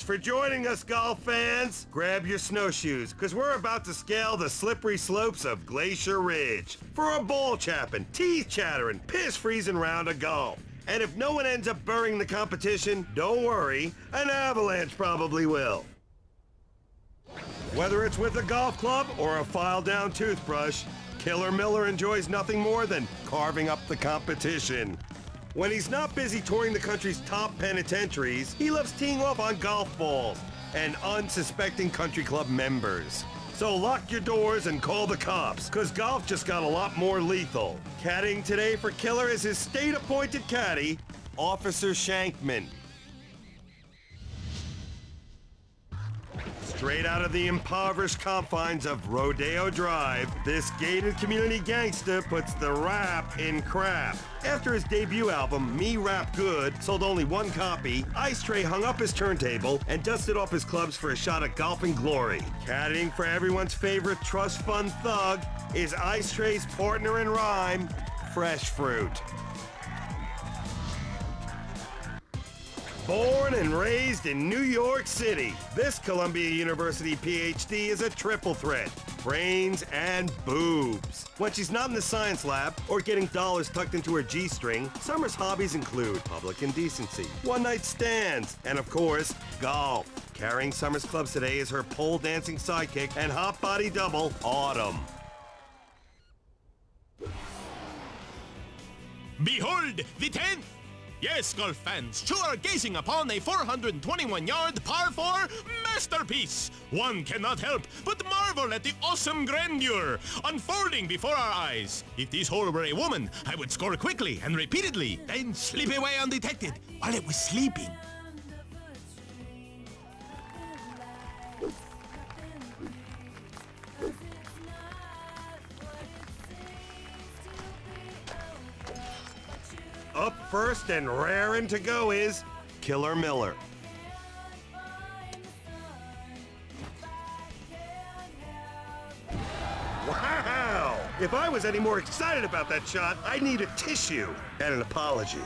Thanks for joining us, golf fans! Grab your snowshoes, because we're about to scale the slippery slopes of Glacier Ridge for a ball-chapping, teeth-chattering, piss-freezing round of golf. And if no one ends up burying the competition, don't worry, an avalanche probably will. Whether it's with a golf club or a file-down toothbrush, Killer Miller enjoys nothing more than carving up the competition. When he's not busy touring the country's top penitentiaries, he loves teeing off on golf balls and unsuspecting country club members. So lock your doors and call the cops, because golf just got a lot more lethal. Caddying today for Killer is his state-appointed caddy, Officer Shankman. Straight out of the impoverished confines of Rodeo Drive, this gated community gangster puts the rap in crap. After his debut album, Me Rap Good, sold only one copy, Ice Trey hung up his turntable and dusted off his clubs for a shot at golf and glory. Caddying for everyone's favorite trust fund thug is Ice Trey's partner in rhyme, Fresh Fruit. Born and raised in New York City, this Columbia University PhD is a triple threat: brains and boobs. When she's not in the science lab or getting dollars tucked into her G-string, Summer's hobbies include public indecency, one-night stands, and of course, golf. Carrying Summer's clubs today is her pole dancing sidekick and hot body double, Autumn. Behold the 10th! Yes, golf fans, you are gazing upon a 421-yard par 4 masterpiece. One cannot help but marvel at the awesome grandeur unfolding before our eyes. If this hole were a woman, I would score quickly and repeatedly, then slip away undetected while it was sleeping. Up first and raring to go is Killer Miller. Wow! If I was any more excited about that shot, I'd need a tissue and an apology.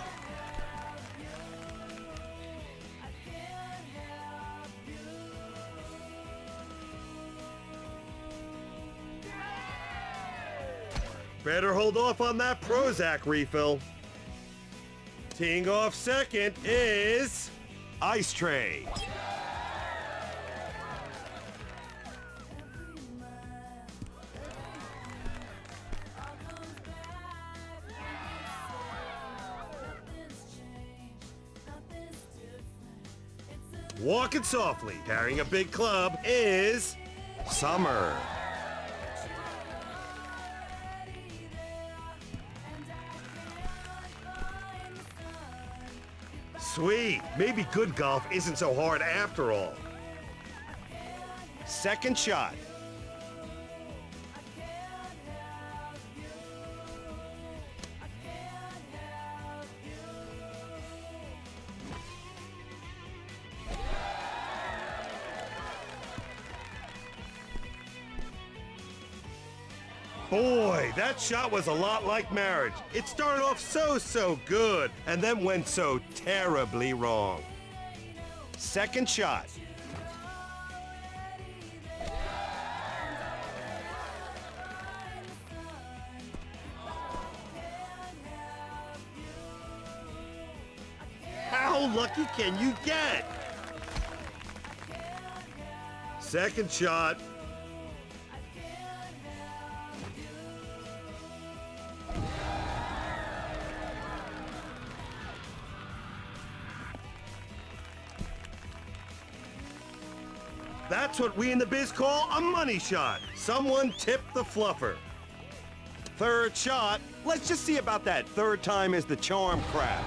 Better hold off on that Prozac refill. Teeing off second is Ice Trey. Walking softly, carrying a big club, is Summer. Sweet. Maybe good golf isn't so hard after all. Second shot. Boy, that shot was a lot like marriage. It started off so good, and then went so terribly wrong. Second shot. How lucky can you get? Second shot. That's what we in the biz call a money shot. Someone tipped the fluffer. Third shot. Let's just see about that. Third time is the charm crap.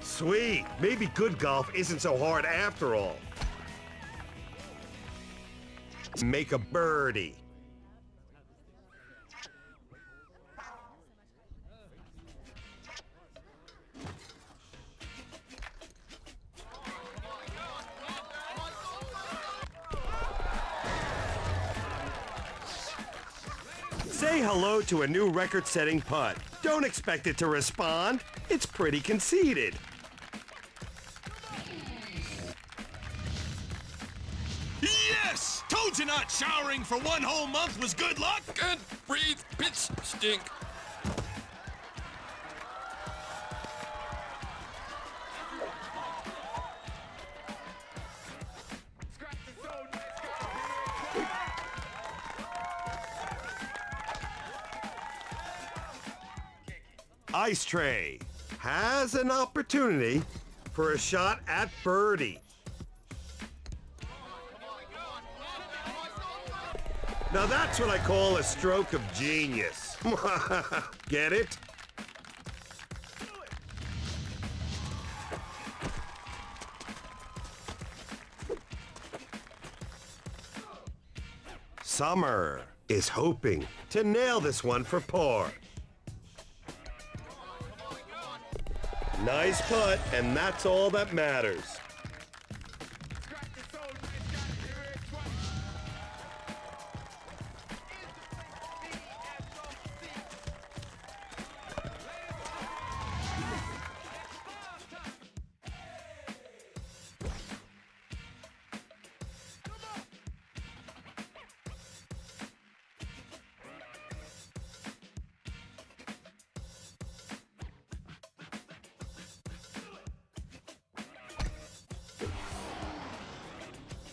Sweet. Maybe good golf isn't so hard after all. Make a birdie. Say hello to a new record-setting putt. Don't expect it to respond. It's pretty conceited. Yes! Told you not showering for one whole month was good luck. Good breathe, bitch, stink. Ice Trey has an opportunity for a shot at birdie. Now that's what I call a stroke of genius. Get it? Summer is hoping to nail this one for par. Nice putt, and that's all that matters.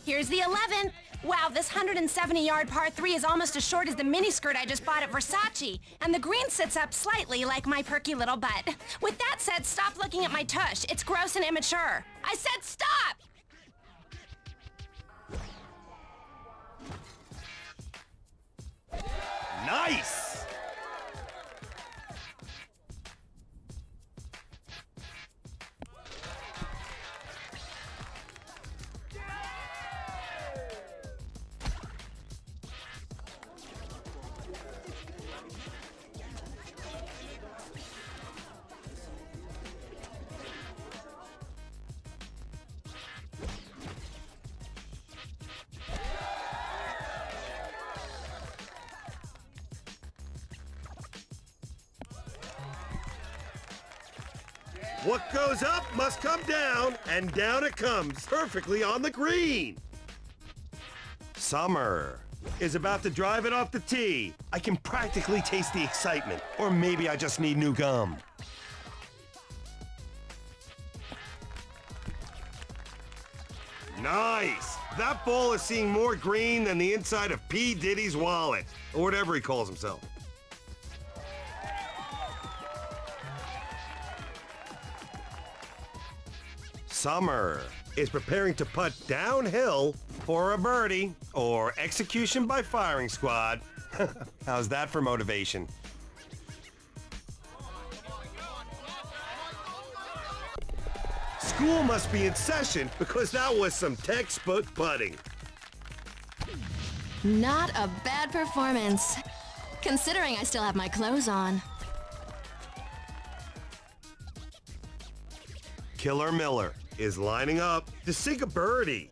Here's the 11th. Wow, this 170-yard par 3 is almost as short as the miniskirt I just bought at Versace. And the green sits up slightly like my perky little butt. With that said, stop looking at my tush. It's gross and immature. I said stop! Nice! What goes up must come down, and down it comes, perfectly on the green. Summer is about to drive it off the tee. I can practically taste the excitement, or maybe I just need new gum. Nice! That ball is seeing more green than the inside of P. Diddy's wallet, or whatever he calls himself. Summer is preparing to putt downhill for a birdie or execution by firing squad. How's that for motivation? School must be in session because that was some textbook putting. Not a bad performance, considering I still have my clothes on. Killer Miller is lining up to sink a birdie.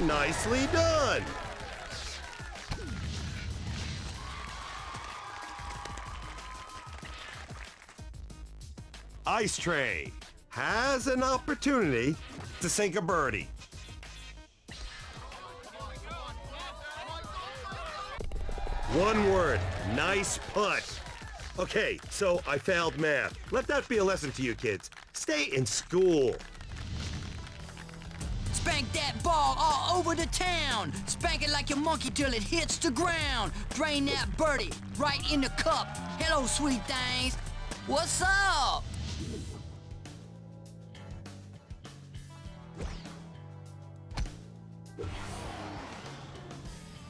Nicely done. Ice Trey has an opportunity to sink a birdie. One word, nice putt. Okay, so I failed math. Let that be a lesson to you kids. Stay in school. Spank that ball all over the town. Spank it like a monkey till it hits the ground. Drain that birdie right in the cup. Hello, sweet things. What's up?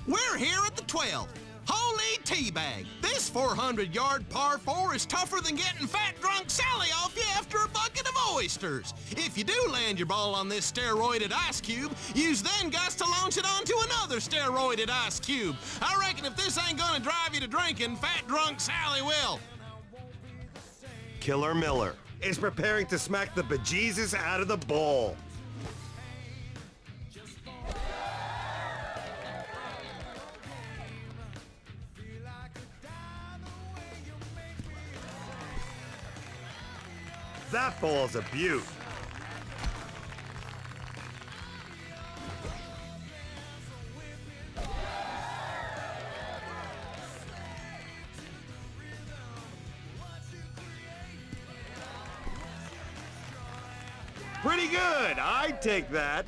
We're here at the 12th. Holy teabag. This 400-yard par 4 is tougher than getting Fat Drunk Sally off you after a bucket of oil. oysters. If you do land your ball on this steroided ice cube, use then guts to launch it onto another steroided ice cube. I reckon if this ain't gonna drive you to drinking, Fat Drunk Sally will. Killer Miller is preparing to smack the bejesus out of the bowl. That ball's a beaut. Pretty good. I'd take that.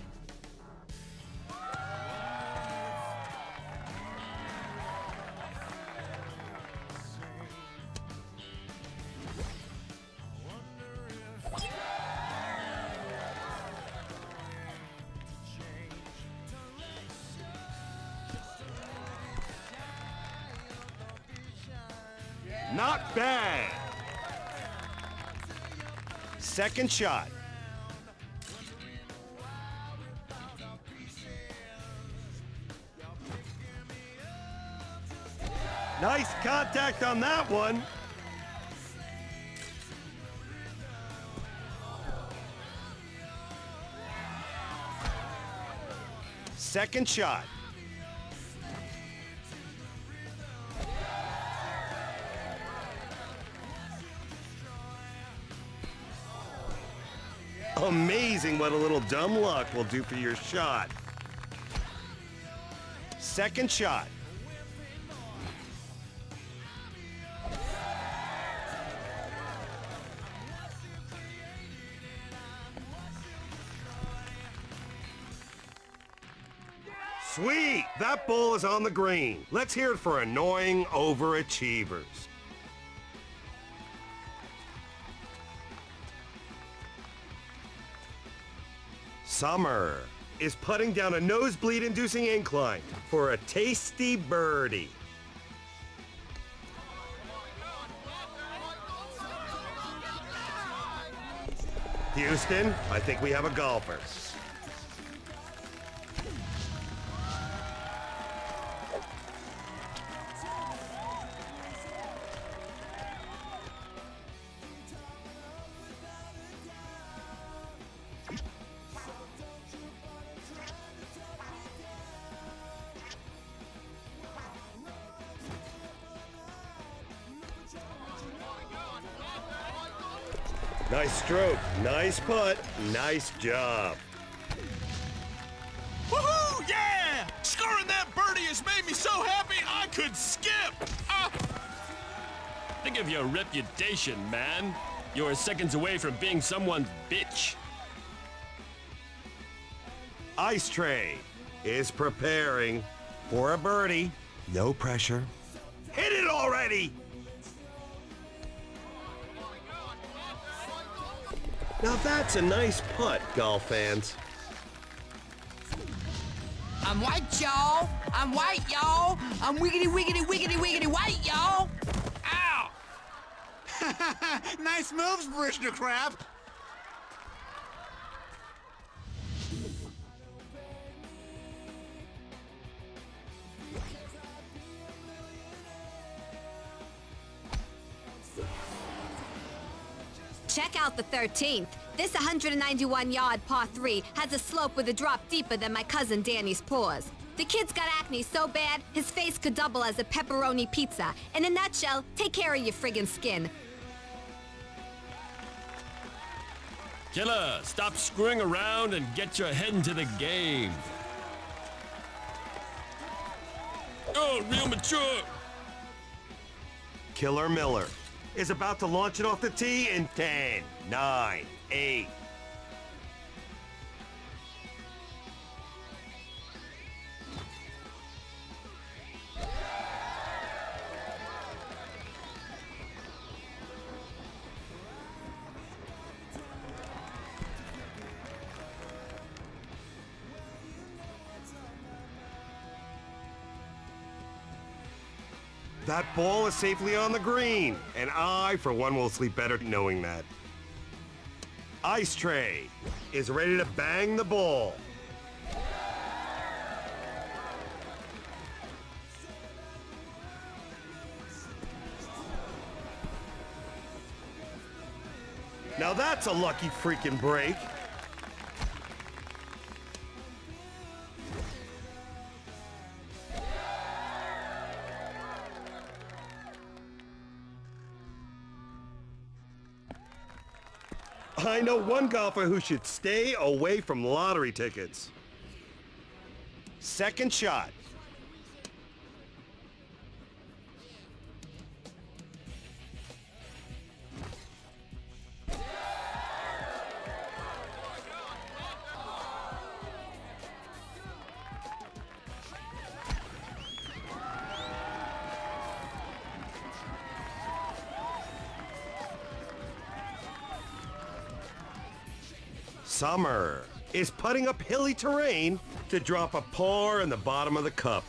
Not bad. Second shot. Nice contact on that one. Second shot. Amazing what a little dumb luck will do for your shot. Second shot. Sweet! That ball is on the green. Let's hear it for annoying overachievers. Summer is putting down a nosebleed-inducing incline for a tasty birdie. Houston, I think we have a golfer. Nice stroke, nice putt, nice job. Woohoo, yeah! Scoring that birdie has made me so happy I could skip! Think of your reputation, man. You're seconds away from being someone's bitch. Ice Trey is preparing for a birdie. No pressure. Hit it already! Now that's a nice putt, golf fans. I'm white, y'all. I'm white, y'all. I'm wiggity, wiggity, wiggity, wiggity white, y'all. Ow! Nice moves, Krishna Krab. Check out the 13th. This 191-yard par 3 has a slope with a drop deeper than my cousin Danny's paws. The kid's got acne so bad, his face could double as a pepperoni pizza. In a nutshell, take care of your friggin' skin. Killer, stop screwing around and get your head into the game. Oh, real mature. Killer Miller is about to launch it off the tee in 10, 9, 8. That ball is safely on the green, and I, for one, will sleep better knowing that. Ice Trey is ready to bang the ball. Now that's a lucky freaking break. I know one golfer who should stay away from lottery tickets. Second shot. Summer is putting up hilly terrain to drop a par in the bottom of the cup.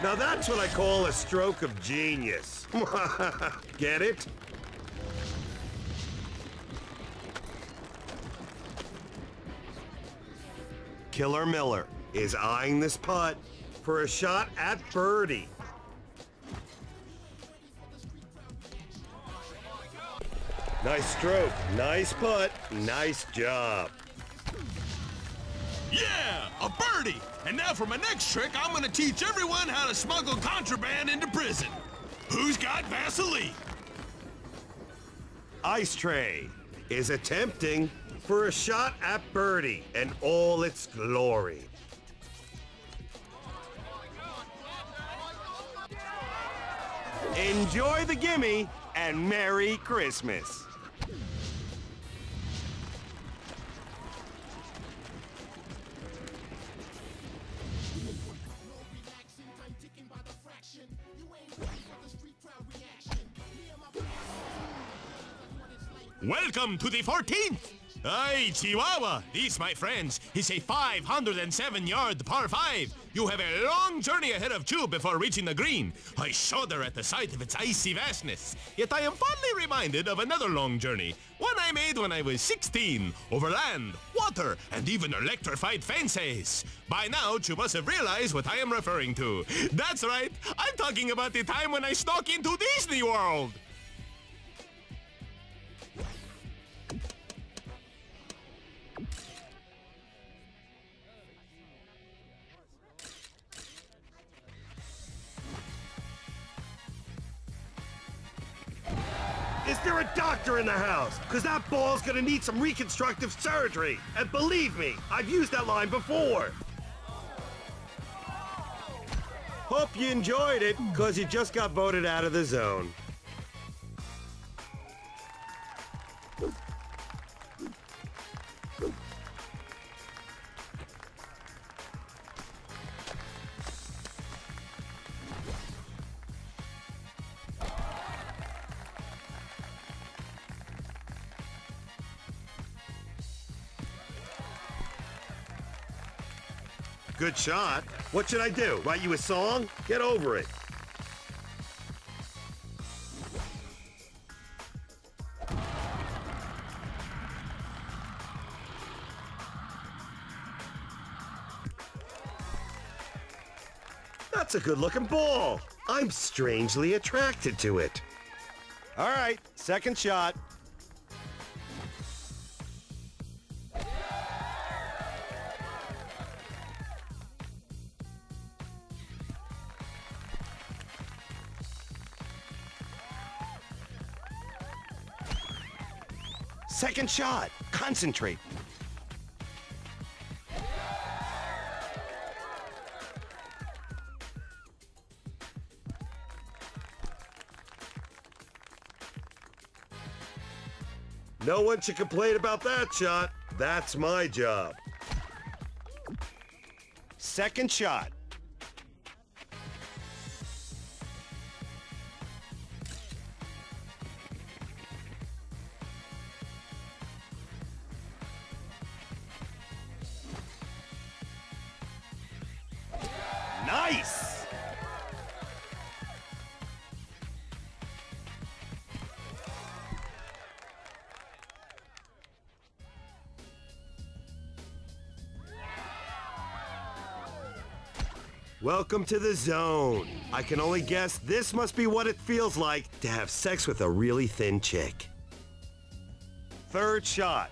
Now that's what I call a stroke of genius. Get it? Killer Miller is eyeing this putt for a shot at birdie. Nice stroke, nice putt, nice job. Yeah, a birdie! And now for my next trick, I'm gonna teach everyone how to smuggle contraband into prison. Who's got Vaseline? Ice Trey is attempting for a shot at birdie in all its glory. Enjoy the gimme and Merry Christmas. Welcome to the 14th! Aye, Chihuahua! This, my friends, is a 507-yard par 5. You have a long journey ahead of you before reaching the green. I shudder at the sight of its icy vastness, yet I am fondly reminded of another long journey, one I made when I was 16, over land, water, and even electrified fences. By now, you must have realized what I am referring to. That's right, I'm talking about the time when I snuck into Disney World! Is there a doctor in the house? Because that ball's gonna need some reconstructive surgery. And believe me, I've used that line before. Hope you enjoyed it, because you just got voted out of the zone. Good shot. What should I do? Write you a song? Get over it. That's a good-looking ball. I'm strangely attracted to it. All right, second shot. Second shot. Concentrate. No one should complain about that shot. That's my job. Second shot. Nice! Welcome to the zone. I can only guess this must be what it feels like to have sex with a really thin chick. Third shot.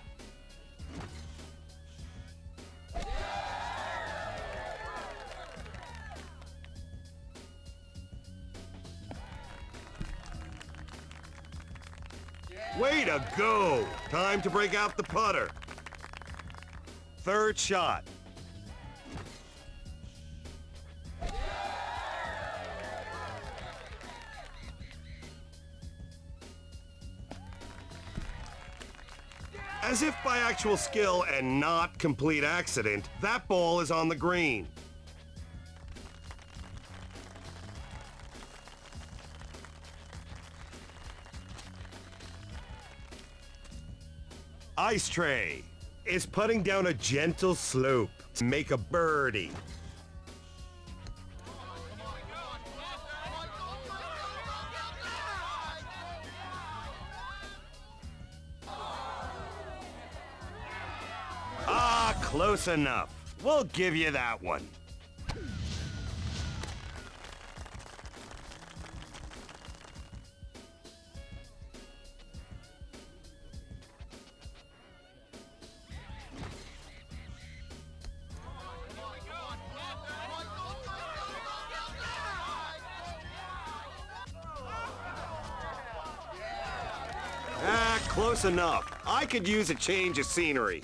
Way to go! Time to break out the putter. Third shot. As if by actual skill and not complete accident, that ball is on the green. Ice Trey is putting down a gentle slope to make a birdie. Close enough. We'll give you that one. Close enough. I could use a change of scenery.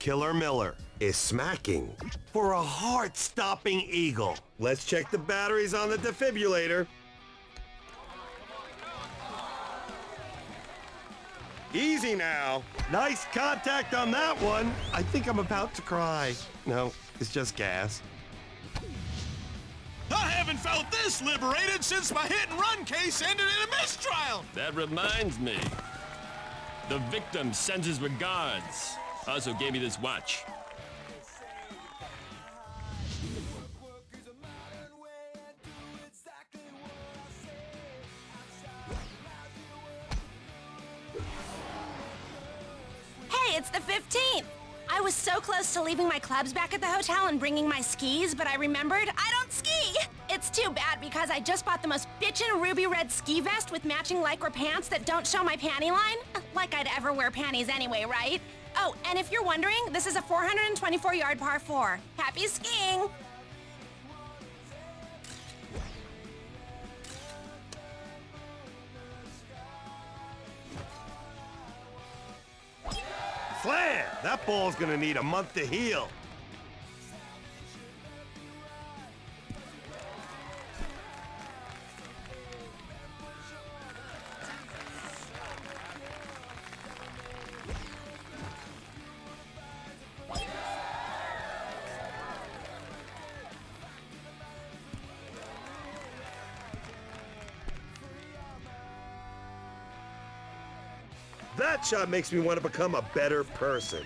Killer Miller is smacking for a heart-stopping eagle. Let's check the batteries on the defibrillator. Easy now. Nice contact on that one. I think I'm about to cry. No, it's just gas. I haven't felt this liberated since my hit-and-run case ended in a mistrial. That reminds me. The victim sends his regards. Also gave me this watch. Hey, it's the 15th. I was so close to leaving my clubs back at the hotel and bringing my skis, but I remembered I don't ski. It's too bad because I just bought the most bitchin' ruby red ski vest with matching lycra pants that don't show my panty line. Like I'd ever wear panties anyway, right? Oh, and if you're wondering, this is a 424-yard par 4. Happy skiing! Slam! That ball's gonna need a month to heal. That shot makes me want to become a better person.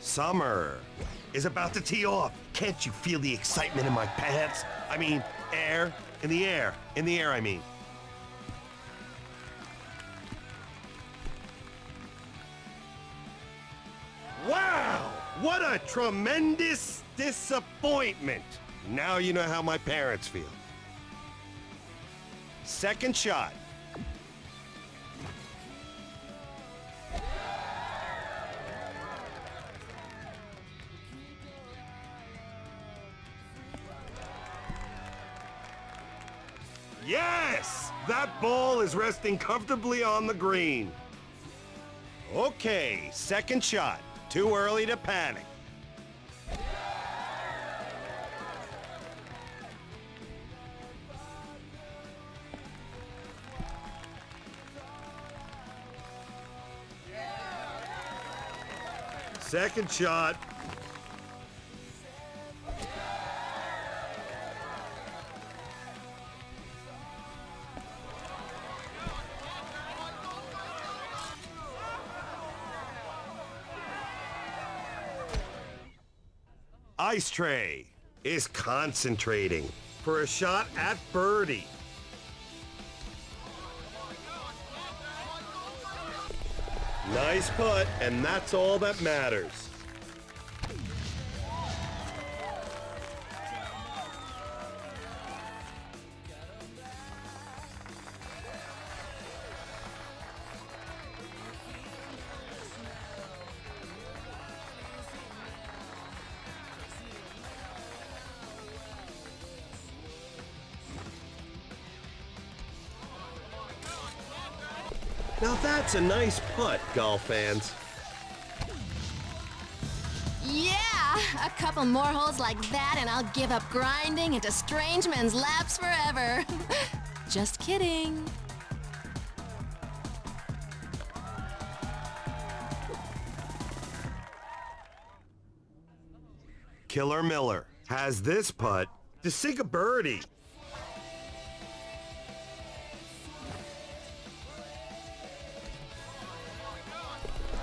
Summer is about to tee off. Can't you feel the excitement in my pants? I mean, air in the air. In the air, I mean. Wow! What a tremendous disappointment! Now you know how my parents feel. Second shot. Yes! That ball is resting comfortably on the green. Okay, second shot. Too early to panic. Second shot. Ice Trey is concentrating for a shot at birdie. Nice putt, and that's all that matters. Now that's a nice putt, golf fans. Yeah! A couple more holes like that and I'll give up grinding into strange men's laps forever. Just kidding. Killer Miller has this putt to sink a birdie.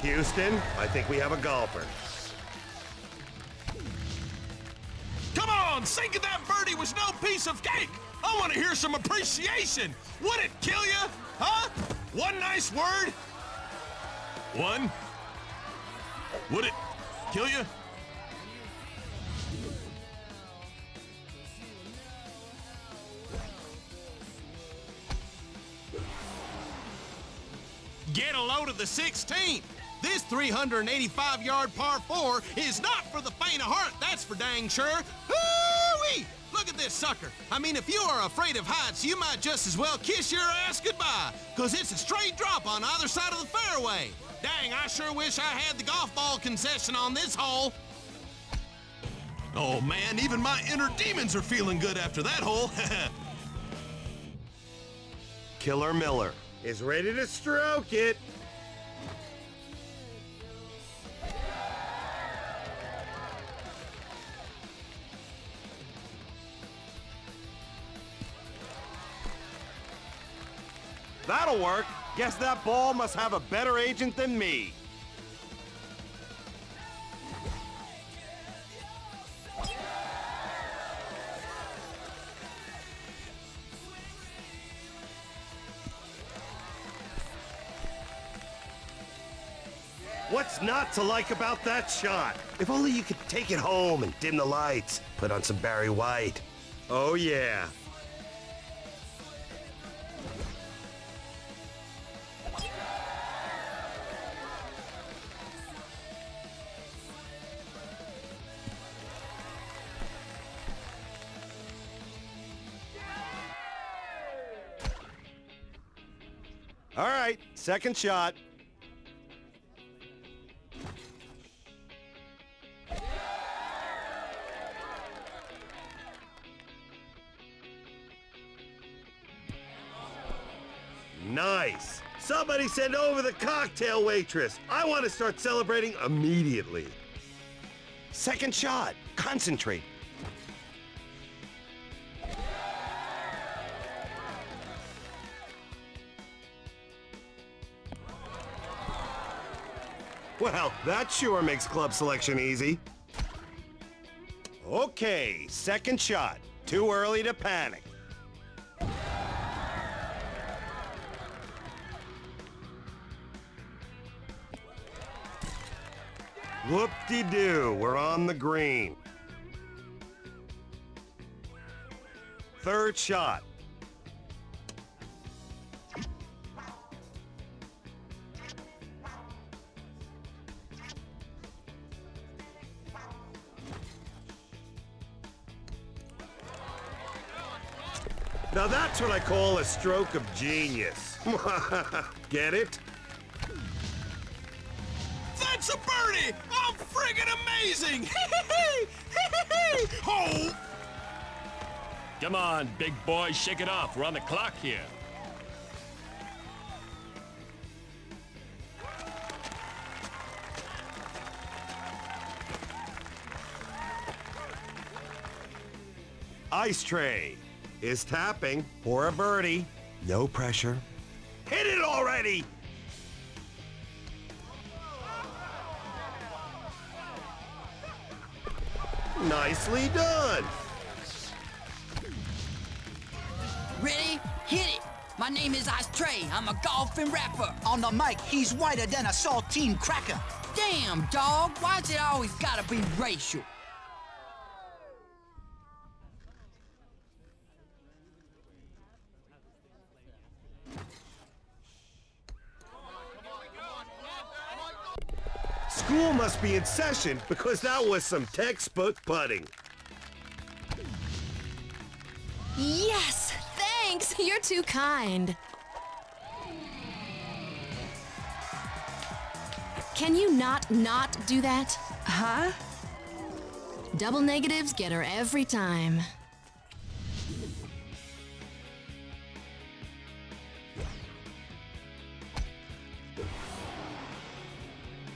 Houston, I think we have a golfer. Come on, sinking that birdie was no piece of cake. I want to hear some appreciation. Would it kill you, huh? One nice word. One. Would it kill you? Get a load of the 16th. This 385-yard par 4 is not for the faint of heart, that's for dang sure. Hoo-wee! Look at this sucker. I mean, if you are afraid of heights, you might just as well kiss your ass goodbye, because it's a straight drop on either side of the fairway. Dang, I sure wish I had the golf ball concession on this hole. Oh, man, even my inner demons are feeling good after that hole. Killer Miller is ready to stroke it. That'll work. Guess that ball must have a better agent than me. What's not to like about that shot? If only you could take it home and dim the lights, put on some Barry White. Oh yeah. All right, second shot. Nice. Somebody send over the cocktail waitress. I want to start celebrating immediately. Second shot. Concentrate. Well, that sure makes club selection easy. Okay, second shot. Too early to panic. Whoop-de-doo, we're on the green. Third shot. Now that's what I call a stroke of genius. Get it? That's a birdie! I'm friggin' amazing! Oh! Come on, big boy, shake it off. We're on the clock here. Ice Trey is tapping for a birdie. No pressure. Hit it already! Nicely done. Ready? Hit it. My name is Ice Trey. I'm a golfing rapper. On the mic, he's whiter than a saltine cracker. Damn, dog. Why's it always gotta be racial? School must be in session because that was some textbook putting. Yes, thanks. You're too kind. Can you not do that? Huh? Double negatives get her every time.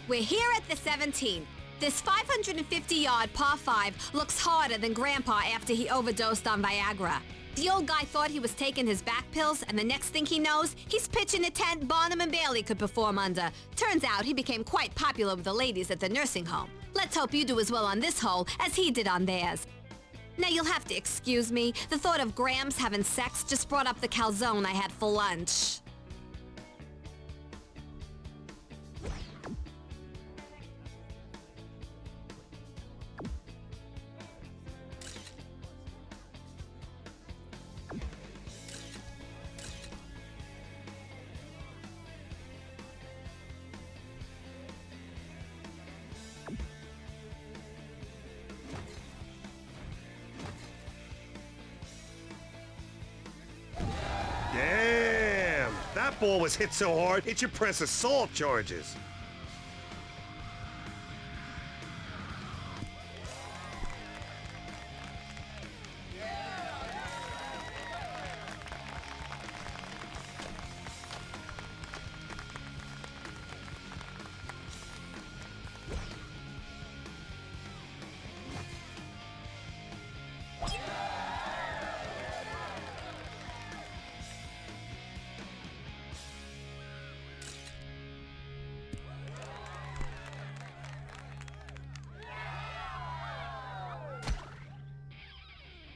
We're here at the 17. This 550-yard par 5 looks harder than Grandpa after he overdosed on Viagra. The old guy thought he was taking his back pills, and the next thing he knows, he's pitching a tent Barnum and Bailey could perform under. Turns out he became quite popular with the ladies at the nursing home. Let's hope you do as well on this hole as he did on theirs. Now you'll have to excuse me. The thought of Grams having sex just brought up the calzone I had for lunch. That ball was hit so hard, it should press assault charges.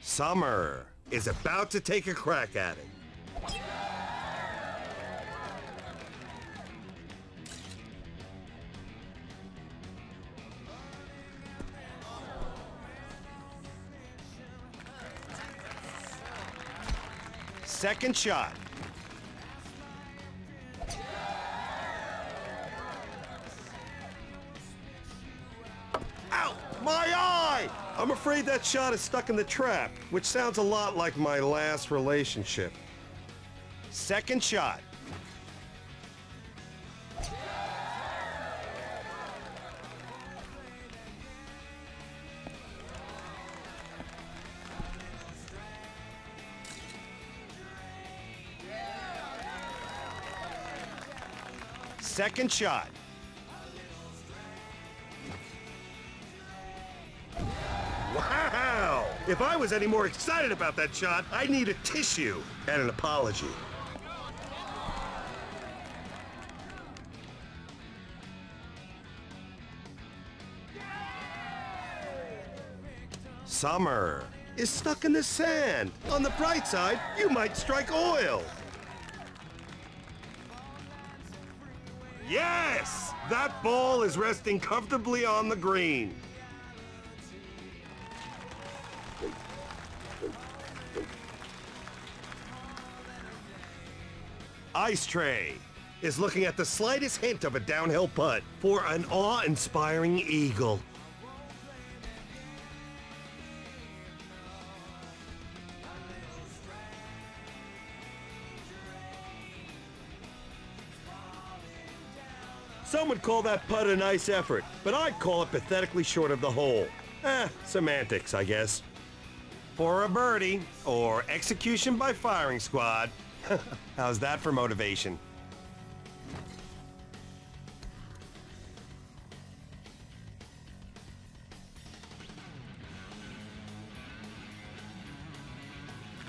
Summer is about to take a crack at it. Second shot. Ow! My eye! I'm afraid that shot is stuck in the trap, which sounds a lot like my last relationship. Second shot. Second shot. Wow! If I was any more excited about that shot, I'd need a tissue and an apology. Summer is stuck in the sand. On the bright side, you might strike oil. Yes! That ball is resting comfortably on the green. Ice Trey is looking at the slightest hint of a downhill putt for an awe-inspiring eagle. Some would call that putt a nice effort, but I'd call it pathetically short of the hole. Semantics, I guess. For a birdie, or execution by firing squad. How's that for motivation?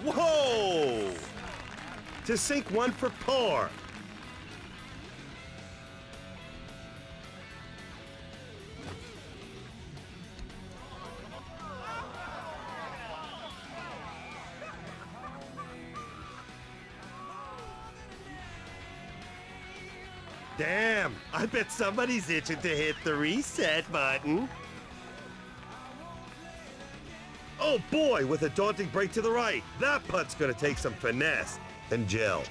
Whoa! To sink one for par. Damn, I bet somebody's itching to hit the reset button. Oh boy, with a daunting break to the right. That putt's gonna take some finesse and gel.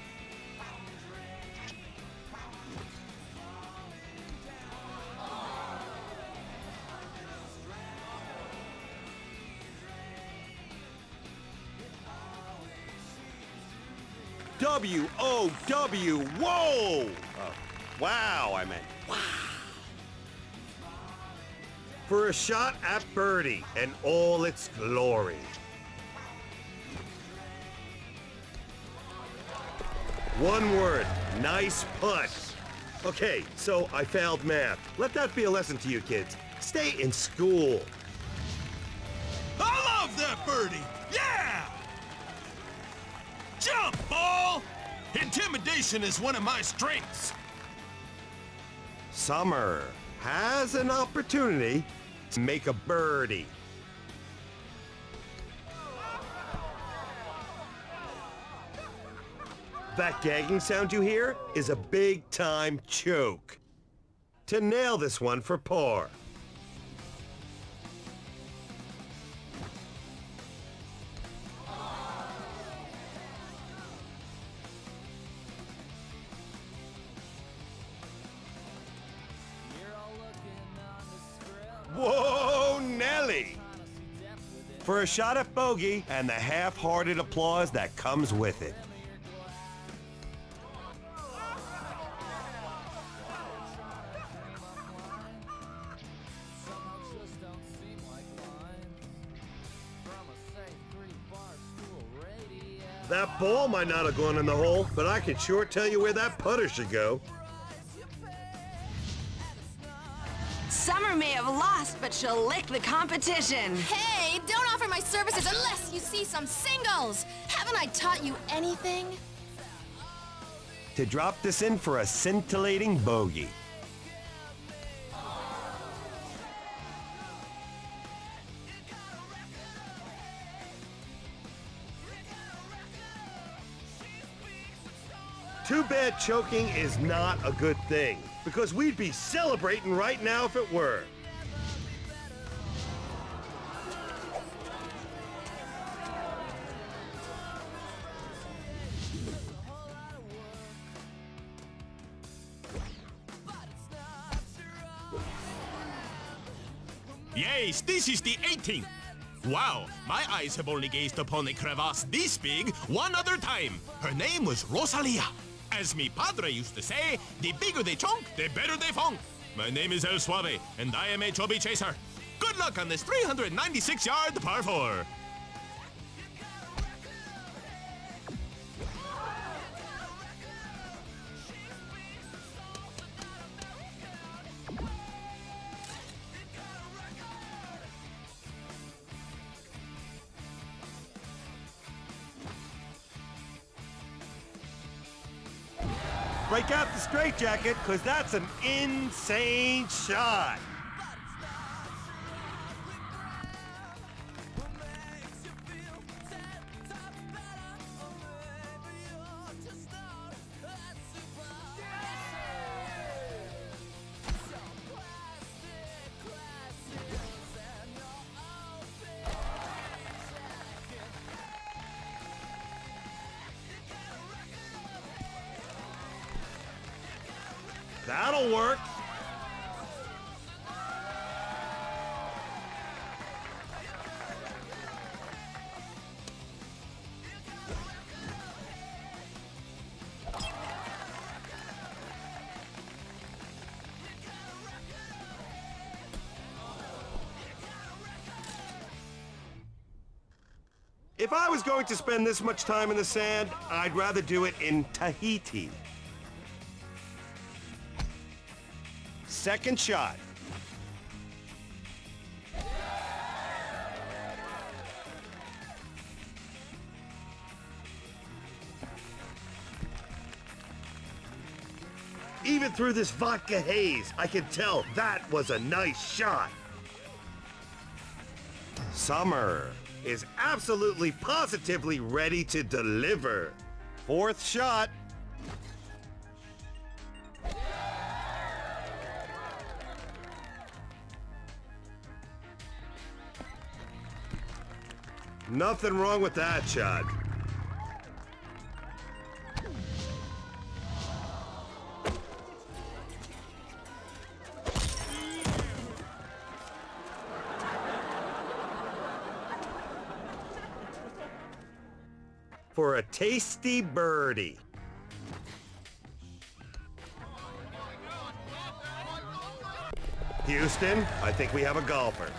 W-O-W, whoa! Oh, wow, I meant. Wow. For a shot at birdie and all its glory. One word, nice putt. Okay, so I failed math. Let that be a lesson to you kids. Stay in school. I love that birdie, yeah! Jump, ball! Intimidation is one of my strengths. Summer has an opportunity to make a birdie. That gagging sound you hear is a big-time choke. To nail this one for par. Whoa, Nelly! For a shot at bogey and the half-hearted applause that comes with it. That ball might not have gone in the hole, but I can sure tell you where that putter should go. Summer may have lost, but she'll lick the competition. Hey, don't offer my services unless you see some singles. Haven't I taught you anything? To drop this in for a scintillating bogey. Too bad choking is not a good thing, because we'd be celebrating right now if it were. Yes, this is the 18th. Wow, my eyes have only gazed upon a crevasse this big one other time. Her name was Rosalia. As me padre used to say, the bigger they chunk, the better they funk. My name is El Suave, and I am a chubby chaser. Good luck on this 396-yard par 4. Break out the straitjacket, because that's an insane shot. That'll work. If I was going to spend this much time in the sand, I'd rather do it in Tahiti. Second shot. Even through this vodka haze, I can tell that was a nice shot. Summer is absolutely positively ready to deliver. Fourth shot. Nothing wrong with that, Chad. For a tasty birdie. Houston, I think we have a golfer.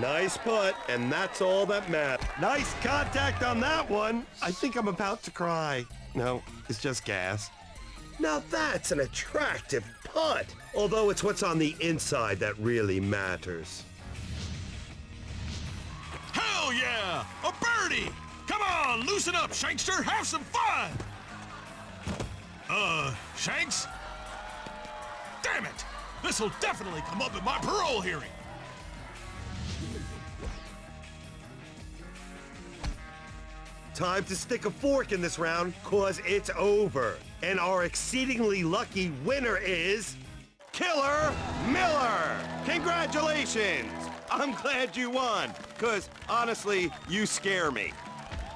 Nice putt, and that's all that matters. Nice contact on that one. I think I'm about to cry. No, it's just gas. Now that's an attractive putt. Although it's what's on the inside that really matters. Hell yeah, a birdie. Come on, loosen up, Shankster. Have some fun. Shanks? Damn it. This'll definitely come up in my parole hearing. Time to stick a fork in this round, cause it's over. And our exceedingly lucky winner is Killer Miller. Congratulations. I'm glad you won, cause honestly, you scare me.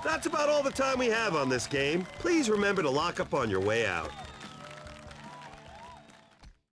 That's about all the time we have on this game. Please remember to lock up on your way out.